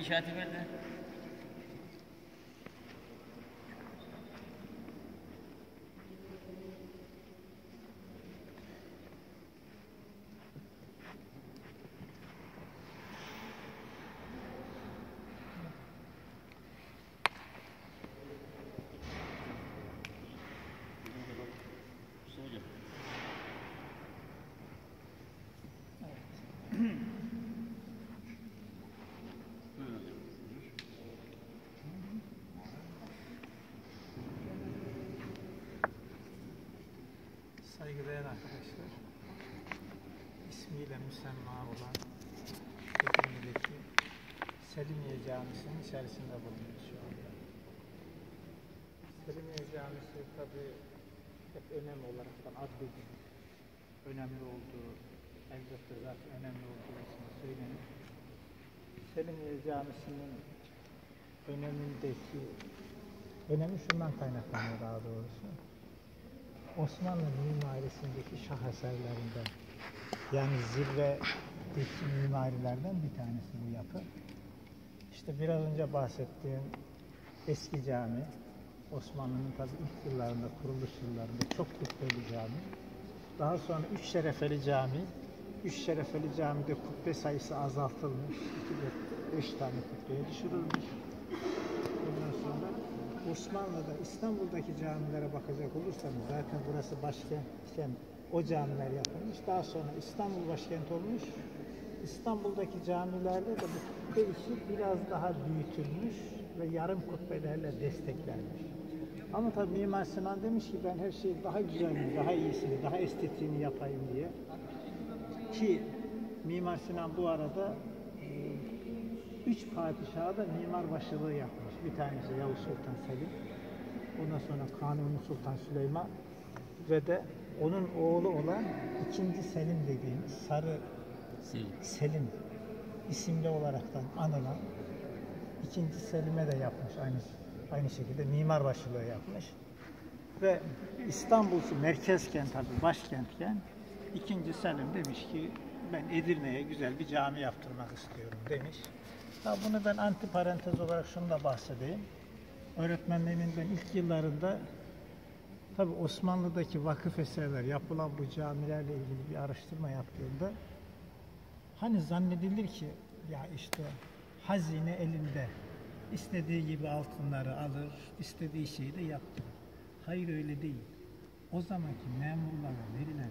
işareti ver de. Saygıdeğer arkadaşlar, ismiyle müsemma olan Edirne'deki Selimiye Camisi'nin içerisinde bulunuyoruz şu anda. Selimiye Camisi tabi hep önem olarak adledilir. Önemli olduğu, elbette zaten önemli olduğu için söylenir. Selimiye Camisi'nin önemi şundan kaynaklanıyor daha doğrusu. Osmanlı mimarisindeki şah eserlerinden, yani zirve mimarilerden bir tanesi bu yapı. İşte biraz önce bahsettiğim eski cami, Osmanlı'nın tabii ilk yıllarında, kuruluş yıllarında çok kubbeli cami. Daha sonra üç şerefeli cami, üç şerefeli camide kubbe sayısı azaltılmış, 5 tane kubbeye düşürülmüş. Ondan sonra Osmanlı'da, İstanbul'daki camilere bakacak olursanız zaten burası başkentken o camiler yapılmış. Daha sonra İstanbul başkent olmuş. İstanbul'daki camilerde de bu kubbe işi biraz daha büyütülmüş ve yarım kubbelerle desteklenmiş. Ama tabii Mimar Sinan demiş ki ben her şeyi daha güzelini, daha iyisini, daha estetiğini yapayım diye. Ki Mimar Sinan bu arada 3 padişaha da mimar başlığı yapmış. Bir tanesi Yavuz Sultan Selim, ondan sonra Kanuni Sultan Süleyman ve de onun oğlu olan II. Selim dediğimiz Sarı Selim isimli olaraktan anılan II. Selim'e de yapmış, aynı şekilde mimar başlığı yapmış. Ve İstanbul'su merkezken, tabii başkentken, II. Selim demiş ki ben Edirne'ye güzel bir cami yaptırmak istiyorum demiş. Ya bunu ben antiparantez olarak şunu da bahsedeyim. Öğretmenliğimin ben ilk yıllarında tabi Osmanlı'daki vakıf eserler, yapılan bu camilerle ilgili bir araştırma yaptığımda hani zannedilir ki ya işte hazine elinde, istediği gibi altınları alır, istediği şeyi de yaptırır. Hayır, öyle değil. O zamanki memurlara verilen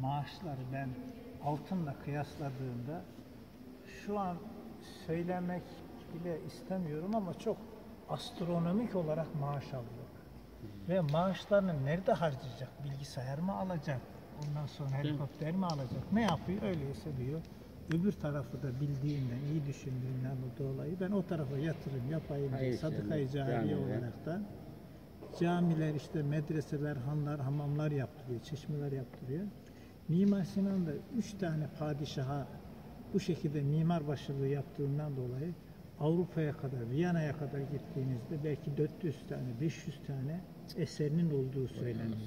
maaşları ben altınla kıyasladığımda şu an söylemek bile istemiyorum ama çok astronomik olarak maaş alıyor. Ve maaşlarını nerede harcayacak? Bilgisayar mı alacak? Ondan sonra helikopter mi alacak? Ne yapıyor? Öyleyse diyor. Öbür tarafı da bildiğinden, iyi düşündüğünden dolayı ben o tarafa yatırım yapayım diye sadaka-i cariye olaraktan camiler, işte medreseler, hanlar, hamamlar yaptırıyor, çeşmeler yaptırıyor. Mimar Sinan da 3 tane padişaha bu şekilde mimar başlığı yaptığından dolayı Avrupa'ya kadar, Viyana'ya kadar gittiğinizde belki 400 tane, 500 tane eserinin olduğu söyleniyor.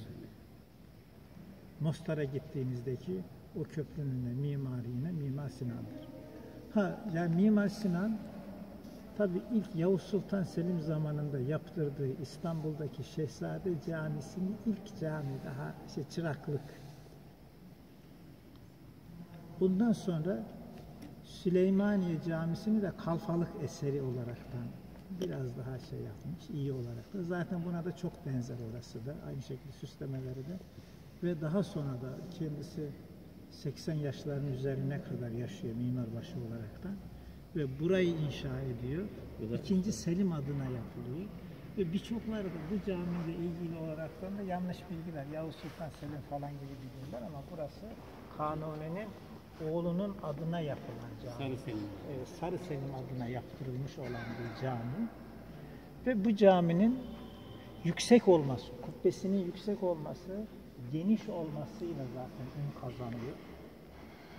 Mostar'a gittiğinizdeki o köprünün de mimarı yine Mimar Sinan'dır. Yani Mimar Sinan tabii ilk Yavuz Sultan Selim zamanında yaptırdığı İstanbul'daki Şehzade Camisi'nin ilk cami daha çıraklık. Bundan sonra Süleymaniye Camisi'ni de kalfalık eseri olaraktan biraz daha yapmış, iyi olarak da. Zaten buna da çok benzer orası da, aynı şekilde süslemeleri de. Ve daha sonra da kendisi 80 yaşlarının üzerine kadar yaşıyor mimarbaşı olaraktan. Ve burayı inşa ediyor. II. Selim adına yapılıyor. Ve birçokları da bu camiyle ilgili olaraktan da yanlış bilgiler, Yavuz Sultan Selim falan gibi bilgiler ama burası Kanuni'nin oğlunun adına yapılan cami. Sarı Selim. Sarı Selim adına yaptırılmış olan bir cami. Ve bu caminin yüksek olması, kubbesinin yüksek olması, geniş olmasıyla zaten ün kazanıyor.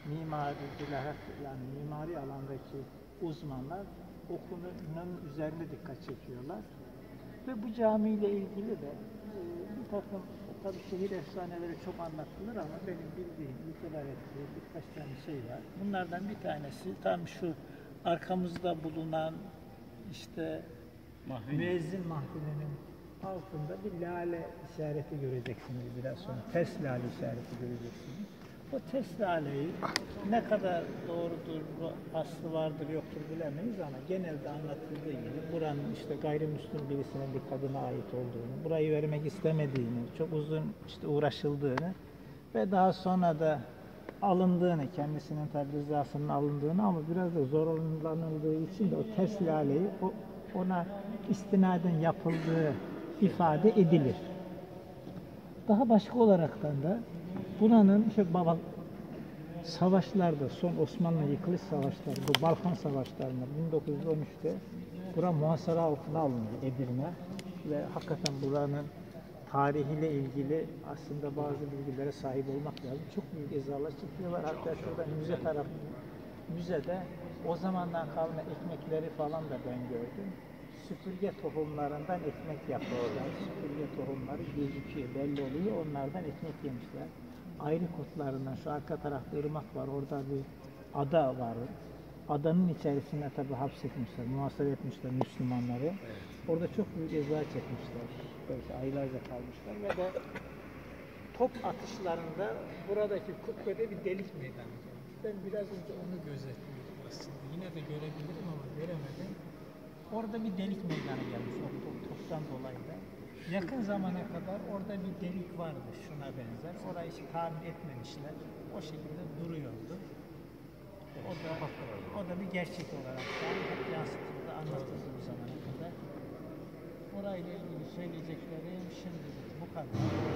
Mimariciler, yani mimari alandaki uzmanlar o konunun üzerine dikkat çekiyorlar. Ve bu camiyle ilgili de bir takım tabii şehir efsaneleri çok anlatılır ama benim bildiğim, itibar ettiğim birkaç tane şey var. Bunlardan bir tanesi tam şu arkamızda bulunan işte müezzin mahfilinin altında bir lale işareti göreceksiniz biraz sonra. Ters lale işareti göreceksiniz. Bu ters laleyi ne kadar doğrudur, aslı vardır yoktur bilemeyiz ama genelde anlatıldığı gibi buranın işte gayrimüslim birisinin bir kadına ait olduğunu, burayı vermek istemediğini, çok uzun işte uğraşıldığını ve daha sonra da alındığını, kendisinin tabi rızasının alındığını ama biraz da zorlanıldığı için de o ters laleyi ona istinaden yapıldığı ifade edilir. Daha başka olaraktan da buranın işte savaşlarda, son Osmanlı yıkılış savaşları, bu Balkan savaşlarında 1913'te bura muhasara altına alındı, Edirne, ve hakikaten buranın tarihiyle ilgili aslında bazı bilgilere sahip olmak lazım. Çok büyük eserler çıkıyorlar. Hatta şurada müze tarafı, müzede o zamandan kalma ekmekleri falan da ben gördüm. Süpürge tohumlarından ekmek yapıyorlar. Süpürge tohumları gözüküyor, belli oluyor. Onlardan ekmek yemişler. Ayrı kutlarından şu arka tarafta ırmak var. Orada bir ada var. Adanın içerisinde tabi hapsetmişler, muhasebe etmişler Müslümanları. Evet. Orada çok büyük eza çekmişler. Belki aylarca kalmışlar ve de top atışlarında buradaki kubbede bir delik meydana geldi. Ben biraz önce onu gözetliyordum aslında. Yine de görebilirim ama göremedim. Orada bir delik meydana gelmiş toptan dolayı da. Yakın zamana kadar orada bir delik vardı şuna benzer. Orayı hiç tamir etmemişler. O şekilde duruyordu. O da bir gerçek olarak yansıtıldı, anlatıldı bu zamana kadar. Orayla ilgili söyleyeceklerim şimdilik bu kadar.